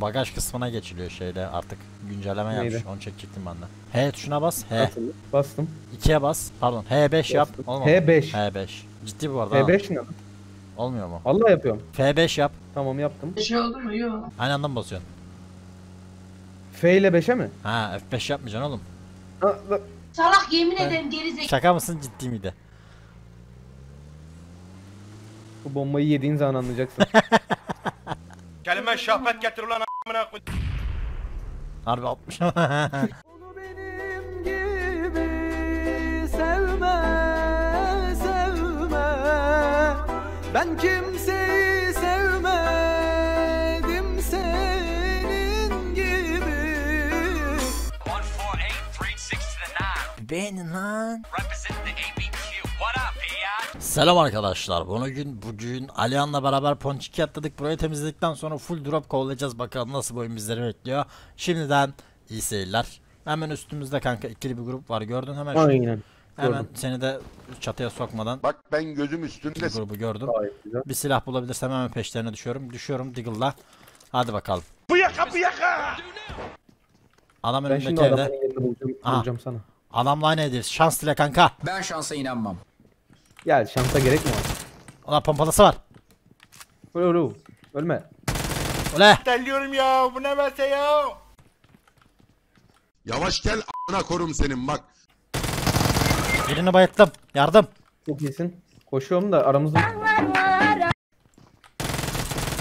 Bagaj kısmına geçiliyor şeyde artık. Güncelleme yapmış. Neydi? Onu çekecektim ben de. H tuşuna bas. H. Bastım. 2'ye bas. Pardon. H5 bastım. Yap. Olmadı. H5. H5. Ciddi bu arada. H5 mi? Olmuyor mu? Vallahi yapıyorum. F5 yap. Tamam yaptım. Bir şey oldu mu? Yok. Aynı anda mı basıyorsun? F ile 5'e mi? Ha, F5 yapmayacaksın oğlum. Salak, yemin ederim gerizekalı. Şaka mısın, ciddi miydi? Bu bombayı yediğin zaman anlayacaksın. Kelime şahmet getir ulan a**ına koy. Harbi 60. Onu benim gibi sevme, sevme. Ben kimseyi sevmedim senin gibi. Beğenin lan. Selam arkadaşlar. Bugün Alihan'la beraber ponçiki atladık. Burayı temizledikten sonra full drop kovalayacağız. Bakalım nasıl boyun bizleri bekliyor. Şimdiden iyi seyirler. Hemen üstümüzde kanka ikili bir grup var. Gördün hemen. Aynen. Hemen gördüm. Seni de çatıya sokmadan. Bak ben gözüm üstünde. Grubu gördüm. Aynen. Bir silah bulabilirsem hemen peşlerine düşüyorum. Düşüyorum Diggle'la. Hadi bakalım. Bu yaka bu yaka. Adam önündeki evde. Bulacağım sana. Adamla aynı ederiz. Şans dile kanka. Ben şansa inanmam. Gel, şansa gerek mi var? Ona pompalası var. Ulu ölme. Ule. Delliyorum ya, bu ne verse ya. Yavaş gel a**ına korum senin bak. Birini bayılttım, yardım. Çok iyisin. Koşuyorum da aramızda.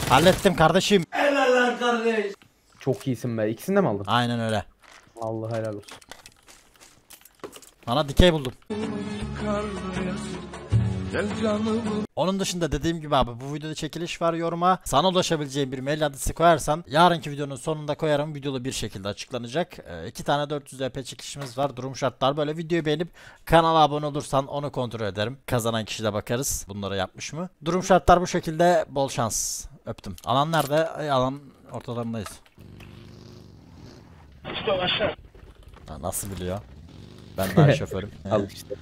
Hallettim kardeşim. Helal lan kardeş. Çok iyisin be, ikisini de mi aldın? Aynen öyle. Allah helal olsun. Bana dikey buldum. Onun dışında dediğim gibi abi bu videoda çekiliş var, yoruma sana ulaşabileceğim bir mail adresi koyarsan yarınki videonun sonunda koyarım, videolu bir şekilde açıklanacak. 2 tane 400 EP çekilişimiz var, durum şartlar böyle. Videoyu beğenip kanala abone olursan onu kontrol ederim, kazanan kişi de bakarız bunları yapmış mı. Durum şartlar bu şekilde, bol şans, öptüm. Alan nerede? Alan ortalarındayız. Ha, nasıl biliyor? Ben daha şoförüm. Al işte.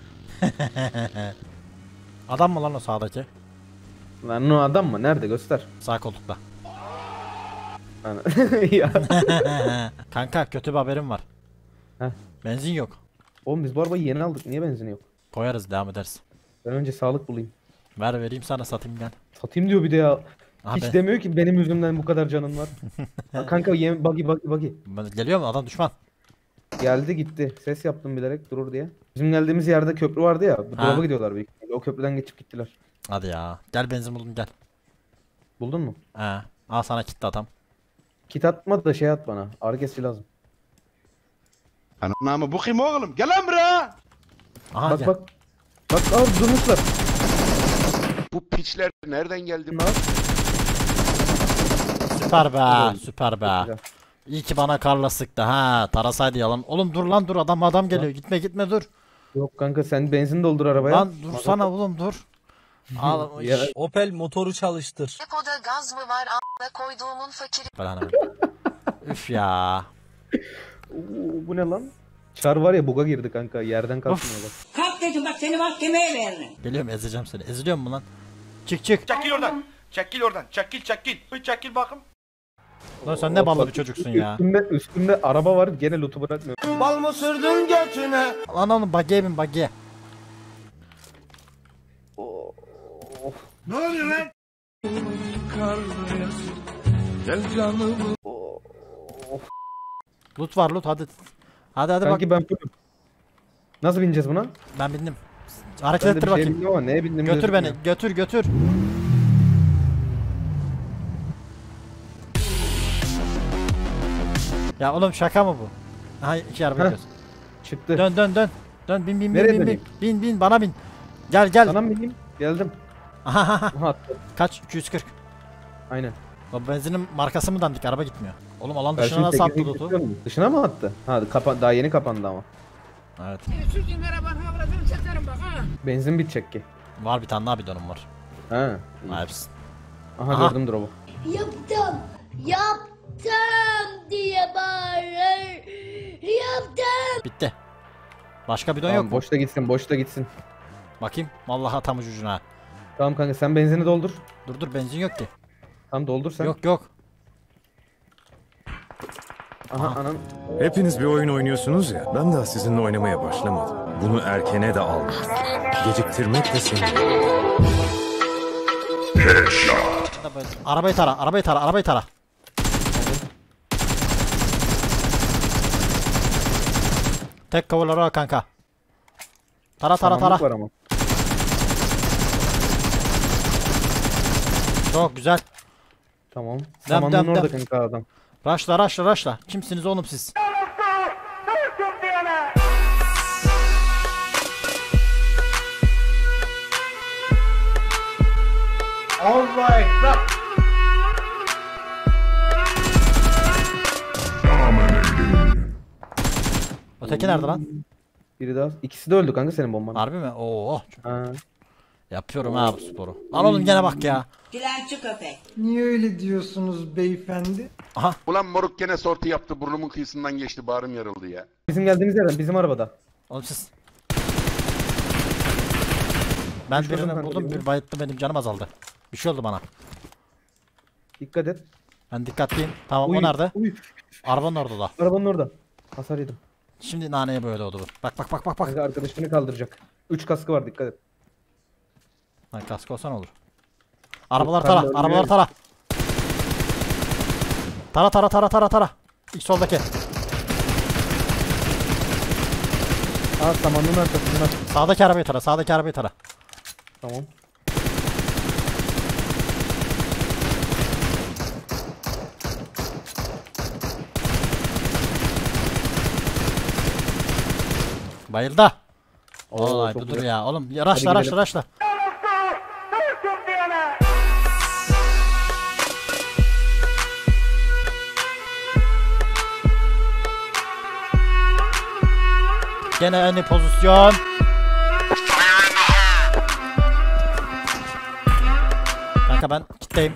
Adam mı lan o sağdaki? Lan o adam mı? Nerede? Göster. Sağ koltukta. Kanka kötü bir haberim var. Heh. Benzin yok. Oğlum biz bu arabayı yeni aldık. Niye benzin yok? Koyarız, devam ederiz. Ben önce sağlık bulayım. Ver vereyim sana, satayım gel. Satayım diyor bir de ya. Abi. Hiç demiyor ki benim yüzümden bu kadar canım var. Kanka yem buggy. Geliyor mu adam, düşman? Geldi gitti. Ses yaptım bilerek durur diye. Bizim geldiğimiz yerde köprü vardı ya. Drop'a gidiyorlar büyük. O köprüden geçip gittiler. Hadi ya. Gel benzin buldum gel. Buldun mu? He. Al sana kit atam. Kit atma da şey at bana. Argesi lazım. Anamı bu kim oğlum? Gel lan buraya. Bak gel. Bak. Bak al durmuşlar. Bu piçler nereden geldi lan? Süper be. Süper be. İyi ki bana karla sıktı ha, tarasaydı yalan. Oğlum dur lan dur, adam geliyor, gitme gitme dur. Yok kanka sen benzin doldur arabaya. Lan dursana oğlum dur. Al Opel motoru çalıştır. Depoda gaz mı var a**a koyduğumun fakiri. Üf ya. Bu ne lan? Çar var ya, buga girdi kanka, yerden kalkmıyor bak. Kalk dedim bak, seni mahkemeye veririm. Geliyorum, ezeceğim seni, eziliyor mu lan? Çık çık. Çekil oradan, çekil oradan, çekil. Bir çekil bakım. Lan sen ne ballı bir çocuksun ya. Üstümde araba var, gene lootu bırakmıyor. Bal mı sürdün götüne? Lan oğlum buggy'e bin buggy'e. Ne oluyor lan? Loot var loot, hadi. Hadi sanki bak. Ben... Nasıl bineceğiz buna? Ben bindim. Hareket ettir bakayım. Şey neye bindim? Götür beni ya. Götür. Ya oğlum şaka mı bu? Aha iki araba gidiyoruz. Çıktı. Dön bin bana bin. Gel. Sana mı bineyim? Geldim. Aha. Kaç? 240. Aynen. O benzinin markası mı dandik? Araba gitmiyor. Oğlum alan dışına nasıl attı loot'u? Dışına mı attı? Hadi daha yeni kapandı ama. Evet. Benzin bitecek ki. Var bir tane daha bidonum var. Ha. Hepsi. Aha gördüm drop'u. Yaptım. Tam diye bağırır. Yaptım. Bitti. Başka bidon tamam, yok mu? Boşta gitsin. Bakayım. Vallahi tam ucucuna. Tamam kanka sen benzini doldur. Dur benzin yok ki. Tam doldur sen. Yok. Aha, anam. Hepiniz bir oyun oynuyorsunuz ya. Ben daha sizinle oynamaya başlamadım. Bunu erkene de aldım. Geciktirmek de senin. Arabayı tara, arabayı tara, arabayı tara. Tek kavulara kanka. Tara tara tara. Çok güzel. Tamam. Samanlığın orada kanka adam. Raşla raşla raşla. Kimsiniz oğlum siz? Allah ekber. Öteki nerede lan? Biri daha. İkisi de öldü kanka senin bombanın. Harbi mi? Oo. Ha. Yapıyorum ha bu sporu. Lan oğlum gene bak ya. Dilenci köpek. Niye öyle diyorsunuz beyefendi? Aha. Ulan moruk gene sortu yaptı. Burnumun kıyısından geçti. Bağrım yarıldı ya. Bizim geldiğimiz yerden. Bizim arabada. Oğlum siz. Ben birini buldum. Bir bayıttı. Benim canım azaldı. Bir şey oldu bana. Dikkat et. Ben dikkatliyim. Tamam o nerede? Arabanın orada da. Arabanın orada. Hasar yedim. Şimdi naneye böyle oldu bu. Bak bak bak bak bak. Arkadaşını kaldıracak. 3 kaskı var dikkat et. Lan kaskı olsa ne olur? Arabalar tara, arabalar tara. Tara tara tara tara tara. İlk soldaki. Aa samanlığın arkasından. Sağdaki arabayı tara, sağdaki arabayı tara. Tamam. Bayıldı. Olay budur güzel. Ya oğlum raşla raşla raşla. Gene aynı pozisyon. Kanka ben kitleyim.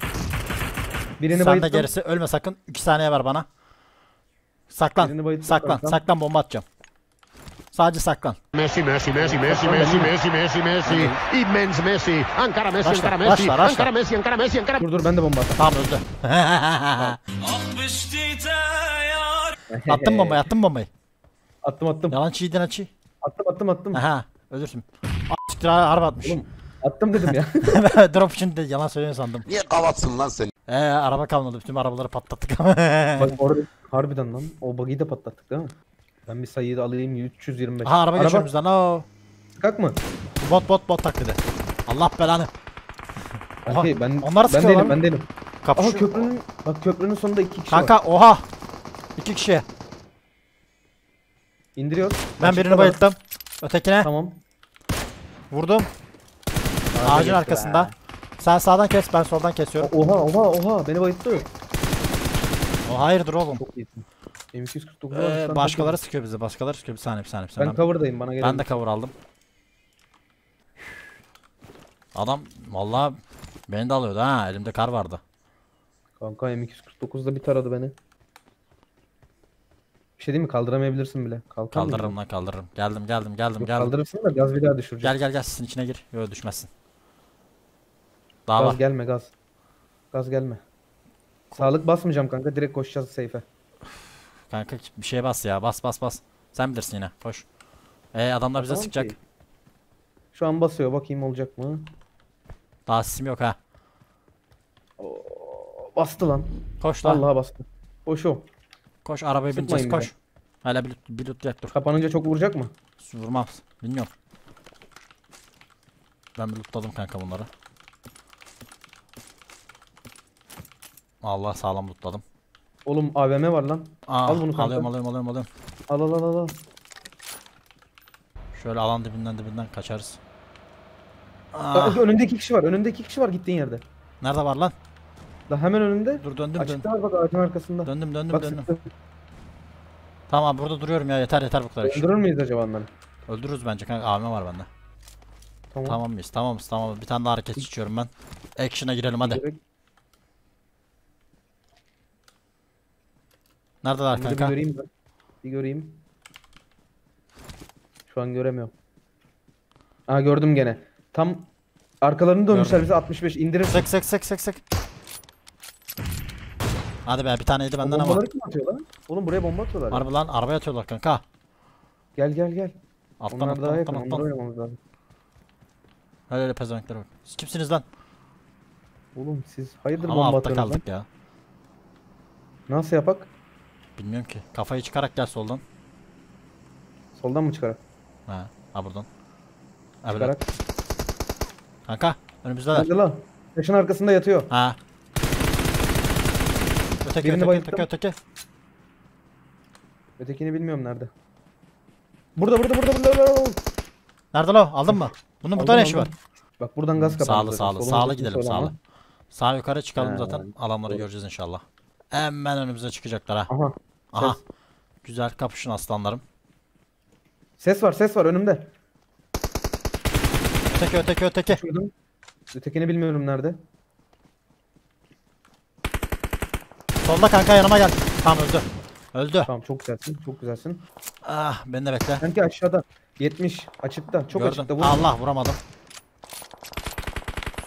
Birini sen de gerisi ölme sakın. 2 saniye ver bana. Saklan. Saklan. Saklan bomba atacağım. Sadece saklan. Messi. İmmens Messi. Ankara Messi, başla, Ankara Messi. Başla, başla. Ankara Messi, Ankara Messi, Ankara. Dur ben de bomba attım. Tamam öldü. Attım bombayı, attım bombayı. Attım. Yalan çiğden açı. Attım. Aha, özürsün. Siktir harbi atmış. Oğlum, attım dedim ya. Drop için de yalan söylüyorsun sandım. Niye kavatsın lan sen? Araba kalmadı. Bütün arabaları patlattık ama. Bak orada harbiden lan. O bug'i de patlattık değil mi? Ben bir sayıyı da alayım 325. Ha araba geçiyoruz lan o. Sıkak mı? Bot taklidi. Allah belanı. Oha, okay, ben değilim. Kapışıyor. Aha köprünün, bak köprünün sonunda 2 kişi kanka, var. Kanka oha. 2 kişi. İndiriyor. Ben açık birini bayılttım. Ötekine. Tamam. Vurdum. Ağacın arkasında. Be. Sen sağdan kes, ben soldan kesiyorum. Oha beni bayılttı. O hayırdır oğlum. Çok iyisin. Başkaları sıkıyor bize. Bir saniye. Ben cover'dayım, bana gelin. Ben de cover aldım. Adam vallahi beni de alıyordu ha. Elimde kar vardı. Kanka M249'da bir taradı beni. Bir şey değil mi? Kaldıramayabilirsin bile. Kaldırırım lan kaldırırım. Geldim. Yok, kaldırırsın da gaz bir daha düşürecek. Gel sizin içine gir. Yok düşmezsin. Daha gaz var. Gelme gaz. Gaz gelme. Sağlık basmayacağım kanka. Direkt koşacağız safe'e. Kanka bir şeye bas ya. Bas. Sen bilirsin yine. Koş. Adamlar bize tamam sıkacak. Ki. Şu an basıyor. Bakayım olacak mı? Daha sisim yok ha. Oo, bastı lan. Koş lan. Allah'a bastı. Koş o. Koş arabaya sıkmayın bineceğiz. Koş. Hala bir loot yak dur. Kapanınca çok vuracak mı? Vurmaz. Bilmiyorum. Ben lootladım kanka bunları. Allah sağlam lootladım. Oğlum AVM var lan. Aa, al bunu kanka. Alıyorum. Al. Şöyle alan dibinden kaçarız. Bak, önündeki kişi var gittiğin yerde. Nerede var lan? Daha hemen önünde. Dur döndüm. Açıkta var bak ağacın arkasında. Döndüm. Sıktım. Tamam burada duruyorum ya yeter bu kadar. Öldürür müyüz acaba onları? Öldürürüz bence kanka, AVM var bende. Tamam. Bir tane daha hareket geçiyorum ben. Action'a girelim hadi. Neredeler kanka? Bir göreyim. Şu an göremiyorum. Aa gördüm gene. Tam arkalarını dönmüşler bize 65 indirir. Sık. Hadi be, bir tane yedi benden ama. Bombaları kim atıyor lan? Oğlum buraya bomba atıyorlar. Harbi lan, arabaya atıyorlar kanka. Gel gel gel. Alttan attan attan attan. Hele hele pezevenklere bak. Siz kimsiniz lan? Oğlum siz hayırdır ama bomba atıyorsunuz lan? Ama altta kaldık ya. Nasıl yapak? Bilmiyorum ki. Kafayı çıkarak gel soldan. Soldan mı çıkarak? He. Ha buradan. Çıkarak. Kanka önümüzdeler. Hadi lan. Taşın arkasında yatıyor. Ha. Öteki, birini bayılttım. Ötekini bilmiyorum nerede. Burada. Nerede lan? Aldın mı? Bunun burada ne işi var? Bak buradan gaz kapandı. Sağlı gidelim sağlı. Sağ yukarı çıkalım zaten. Alanları göreceğiz inşallah. Hemen önümüze çıkacaklar ha. Aha. Ses. Güzel kapışın aslanlarım. Ses var önümde. Öteki. Şuradan. Ötekini bilmiyorum nerede. Solda kanka, yanıma gel. Tamam öldü. Tamam çok güzelsin. Ah beni de bekle. Kanka aşağıda 70 açıkta, çok gördüm. Açıkta vurma. Allah vuramadım.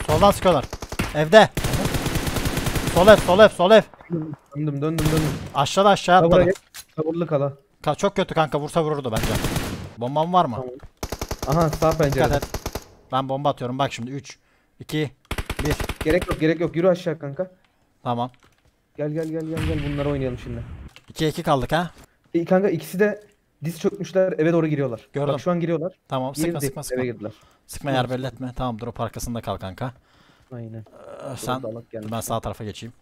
Soldan sıkıyorlar. Evde. Sol ev. Döndüm. Aşağı atladı. Sabırlı kala. Çok kötü kanka, vursa vururdu bence. Bombam var mı? Tamam. Aha sağ pencerede. Ben bomba atıyorum bak şimdi. 3 2 1. Gerek yok. Yürü aşağı kanka. Tamam. Gel bunları oynayalım şimdi. 2-2 kaldık ha. Kanka ikisi de diz çökmüşler, eve doğru giriyorlar. Gördüm. Bak şu an giriyorlar. Tamam sıkma. Eve girdiler. Sıkma, yer belli etme. Tamam drop arkasında kal kanka. Aynen. Sen ben sağ tarafa geçeyim.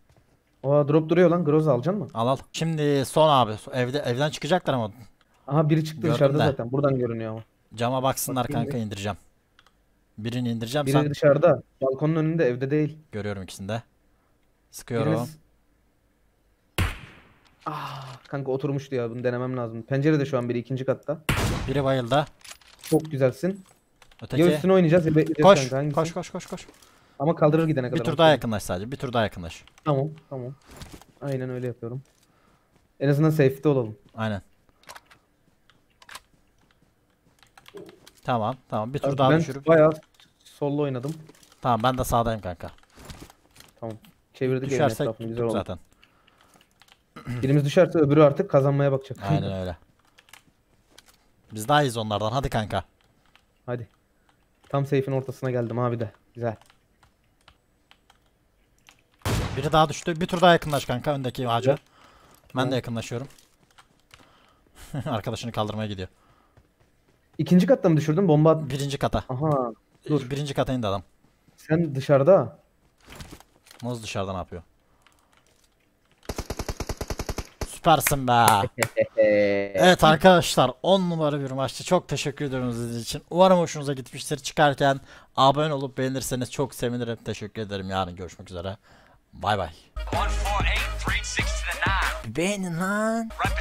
Oha drop duruyor lan, Groza alacaksın mı? Al. Şimdi son abi. Evden çıkacaklar ama. Aha biri çıktı. Gördüm dışarıda de. Zaten buradan görünüyor ama. Cama baksınlar bak, kanka indireceğim. Birini indireceğim. Biri dışarıda. Balkonun önünde, evde değil. Görüyorum ikisini de. Sıkıyorum. Kanka oturmuştu ya, bunu denemem lazım. Pencerede şu an biri, ikinci katta. Biri bayıldı. Çok güzelsin. Öteki. Ya üstüne oynayacağız ya. Koş. Ama kaldırır gidene kadar. Bir tur daha yakınlaş sadece. Tamam. Aynen öyle yapıyorum. En azından safe'de olalım. Aynen. Tamam. Bir tur daha düşürüp. Ben bayağı sollu oynadım. Tamam ben de sağdayım kanka. Tamam. Çevirdik elini etrafını, güzel oldu. Zaten. Birimiz düşerse öbürü artık kazanmaya bakacak. Aynen öyle. Biz daha iyiyiz onlardan. Hadi kanka. Hadi. Tam seyfin ortasına geldim abi de. Güzel. Biri daha düştü. Bir tur daha yakınlaş kanka öndeki ağaca. Evet. Ben de yakınlaşıyorum. Arkadaşını kaldırmaya gidiyor. İkinci katta mı düşürdün? Bomba at. Birinci kata. Aha. Dur. Birinci kata indi adam. Sen dışarıda. Moz dışarıda ne yapıyor? Süpersin be. Evet arkadaşlar 10 numara bir maçtı. Çok teşekkür ediyorum sizin için. Umarım hoşunuza gitmiştir. Çıkarken abone olup beğenirseniz çok sevinirim. Teşekkür ederim. Yarın görüşmek üzere. Bay bay. Beğenin lan.